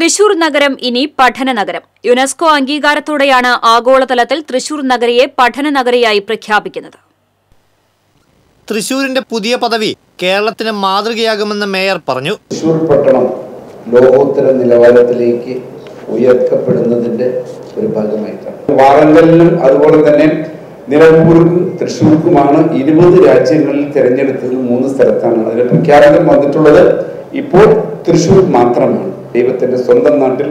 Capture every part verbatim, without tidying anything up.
തൃശൂർ നഗരം ഇനി പഠന നഗരം. യുനെസ്കോ അംഗീകാരത്തോടെയാണ് ആഗോളതലത്തിൽ തൃശൂർ നഗരിയെ പഠന നഗരിയായി പ്രഖ്യാപിക്കുന്നത്. തൃശൂരിന്റെ പുതിയ പദവി കേരളത്തിന് മാതൃകയാകുമെന്ന് മേയർ പറഞ്ഞു. തൃശൂർ പട്ടണം ലോകോത്തര നിലവാരത്തിലേക്ക് ഉയർത്തപ്പെടുന്നതിന്റെ ഒരു ഭാഗമായിട്ടാണ്. വാറങ്കലിലും അതുപോലെ തന്നെ നിലമ്പൂർക്കും തൃശ്ശൂർക്കുമാണ് ഇരുപത് രാജ്യങ്ങളിൽ തിരഞ്ഞെടുത്തത്. മൂന്ന് സ്ഥലത്താണ് അതിന് പ്രഖ്യാപനം വന്നിട്ടുള്ളത്. ഇപ്പോൾ തൃശ്ശൂർ മാത്രമാണ്. ദൈവത്തിന്റെ സ്വന്തം നാട്ടിൽ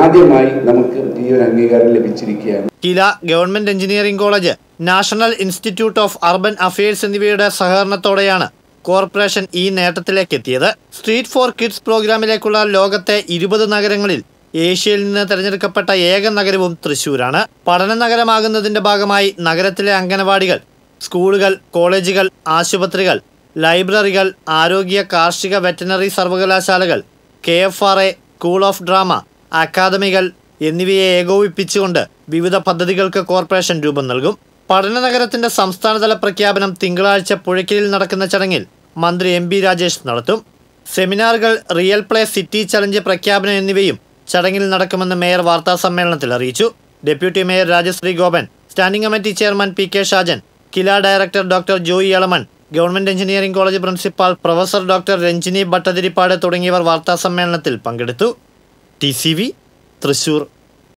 ആദ്യമായി നമുക്ക് ഈ ഒരു അംഗീകാരം ലഭിച്ചിരിക്കുകയാണ്. KILA government engineering college, National Institute of Urban Affairs എന്നിവയുടെ സഹകരണത്തോടെയാണ് കോർപ്പറേഷൻ ഈ നേട്ടത്തിലേക്ക് എത്തിയത്. സ്ട്രീറ്റ് ഫോർ കിഡ്സ് പ്രോഗ്രാമിലേക്കുള്ള ലോകത്തെ ഇരുപത് നഗരങ്ങളിൽ ഏഷ്യയിൽ നിന്ന് തിരഞ്ഞെടുക്കപ്പെട്ട ഏക നഗരവും തൃശ്ശൂരാണ്. പഠന നഗരമാകുന്നതിന്റെ ഭാഗമായി നഗരത്തിലെ അംഗനവാടികൾ, സ്കൂളുകൾ, കോളേജുകൾ, ആശുപത്രികൾ, ലൈബ്രറികൾ, ആരോഗ്യ കാർഷിക വെറ്ററിനറി സർവകലാശാലകൾ, K F R A, school of drama, അക്കാദമികൾ എന്നിവയെ ഏകോപിപ്പിച്ചുകൊണ്ട് വിവിധ പദ്ധതികൾക്ക് കോർപ്പറേഷൻ രൂപം നൽകും. പഠന നഗരത്തിന്റെ സംസ്ഥാനതല പ്രഖ്യാപനം തിങ്കളാഴ്ച പുഴയ്ക്കലിൽ നടക്കുന്ന ചടങ്ങിൽ മന്ത്രി എം ബി രാജേഷ് നടത്തും. സെമിനാറുകൾ, റിയൽ പ്ലേ, സിറ്റി ചലഞ്ച് പ്രഖ്യാപനം എന്നിവയും ചടങ്ങിൽ നടക്കുമെന്ന് മേയർ വാർത്താ സമ്മേളനത്തിൽ അറിയിച്ചു. Deputy mayor Rajashree Gopan, standing committee chairman P K Shajan, KILA director doctor Joy Elaman, government engineering college principal professor doctor Ranjini Bhattathiripad തുടങ്ങിയവർ വാർത്താ സമ്മേളനത്തിൽ പങ്കെടുത്തു. T C V Thrissur.